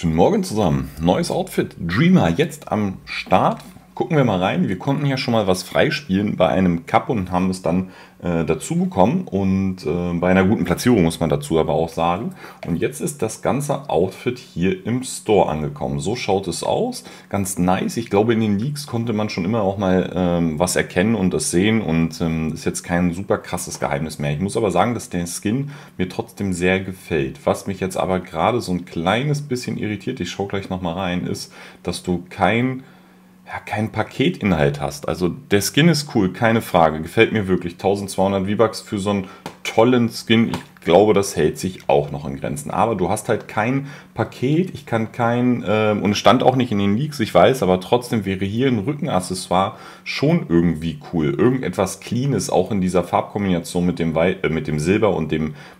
Guten Morgen zusammen. Neues Outfit. Dreamer jetzt am Start. Gucken wir mal rein. Wir konnten ja schon mal was freispielen bei einem Cup und haben es dann dazu bekommen. Und bei einer guten Platzierung muss man dazu aber auch sagen. Und jetzt ist das ganze Outfit hier im Store angekommen. So schaut es aus. Ganz nice. Ich glaube, in den Leaks konnte man schon immer auch mal was erkennen und das sehen. Und ist jetzt kein super krasses Geheimnis mehr. Ich muss aber sagen, dass der Skin mir trotzdem sehr gefällt. Was mich jetzt aber gerade so ein kleines bisschen irritiert, ich schaue gleich nochmal rein, ist, dass du keinen Paketinhalt hast. Also der Skin ist cool, keine Frage. Gefällt mir wirklich. 1200 V-Bucks für so einen tollen Skin. Ich glaube, das hält sich auch noch in Grenzen. Aber du hast halt kein Paket. Ich kann kein... und es stand auch nicht in den Leaks, ich weiß, aber trotzdem wäre hier ein Rückenaccessoire schon irgendwie cool. Irgendetwas Cleanes, auch in dieser Farbkombination mit dem Silber und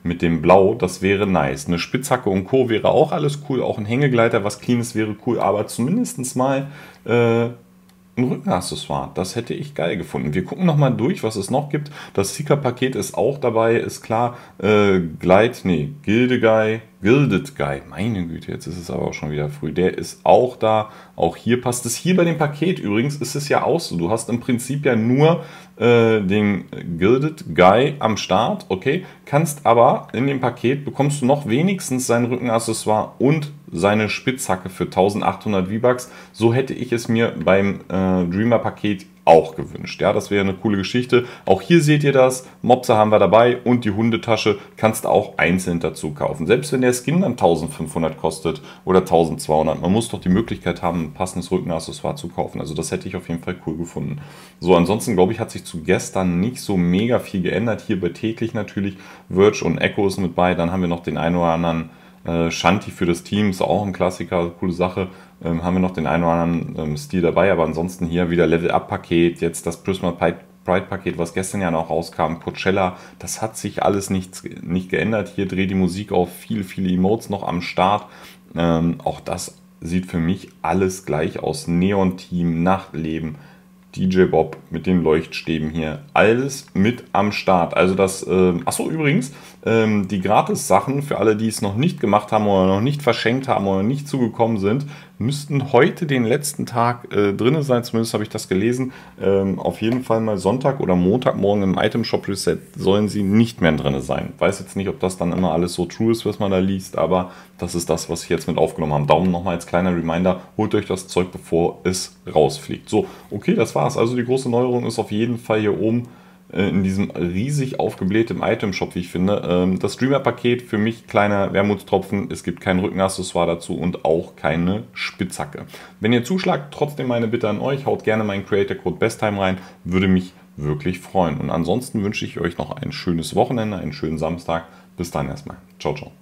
mit dem Blau, das wäre nice. Eine Spitzhacke und Co. wäre auch alles cool. Auch ein Hängegleiter, was Cleanes wäre cool. Aber zumindest mal... ein Rückenaccessoire, das hätte ich geil gefunden. Wir gucken nochmal durch, was es noch gibt. Das Seeker-Paket ist auch dabei, ist klar. Gilded Guy, meine Güte, jetzt ist es aber auch schon wieder früh. Der ist auch da, auch hier passt es. Hier bei dem Paket übrigens ist es ja auch so. Du hast im Prinzip ja nur den Gilded Guy am Start, okay. Kannst aber in dem Paket, bekommst du noch wenigstens sein Rückenaccessoire und seine Spitzhacke für 1800 V-Bucks. So hätte ich es mir beim Dreamer-Paket auch gewünscht. Ja, das wäre eine coole Geschichte. Auch hier seht ihr das. Mopse haben wir dabei und die Hundetasche kannst du auch einzeln dazu kaufen. Selbst wenn der Skin dann 1500 kostet oder 1200. Man muss doch die Möglichkeit haben, ein passendes Rückenaccessoire zu kaufen. Also das hätte ich auf jeden Fall cool gefunden. So, ansonsten glaube ich, hat sich zu gestern nicht so mega viel geändert. Hier bei täglich natürlich. Verge und Echo ist mit bei. Dann haben wir noch den einen oder anderen Shanti für das Team, ist auch ein Klassiker, coole Sache. Haben wir noch den einen oder anderen Stil dabei, aber ansonsten hier wieder Level-Up-Paket, jetzt das Prisma Pride-Paket, was gestern ja noch rauskam, Coachella, das hat sich alles nicht geändert. Hier dreht die Musik auf, viele Emotes noch am Start. Auch das sieht für mich alles gleich aus. Neon-Team, Nachtleben, DJ Bob mit den Leuchtstäben hier. Alles mit am Start. Also das, achso übrigens, die Gratis-Sachen für alle, die es noch nicht gemacht haben oder noch nicht verschenkt haben oder nicht zugekommen sind, müssten heute den letzten Tag drin sein, zumindest habe ich das gelesen. Auf jeden Fall mal Sonntag oder Montagmorgen im Item-Shop-Reset sollen sie nicht mehr drin sein. Weiß jetzt nicht, ob das dann immer alles so true ist, was man da liest, aber das ist das, was ich jetzt mit aufgenommen habe. Daumen nochmal als kleiner Reminder, holt euch das Zeug, bevor es rausfliegt. So, okay, das war's. Also die große Neuerung ist auf jeden Fall hier oben in diesem riesig aufgeblähten Item-Shop, wie ich finde. Das Dreamer-Paket für mich kleiner Wermutstropfen. Es gibt kein Rückenaccessoire dazu und auch keine Spitzhacke. Wenn ihr zuschlagt, trotzdem meine Bitte an euch, haut gerne meinen Creator-Code BestTime rein. Würde mich wirklich freuen. Und ansonsten wünsche ich euch noch ein schönes Wochenende, einen schönen Samstag. Bis dann erstmal. Ciao, ciao.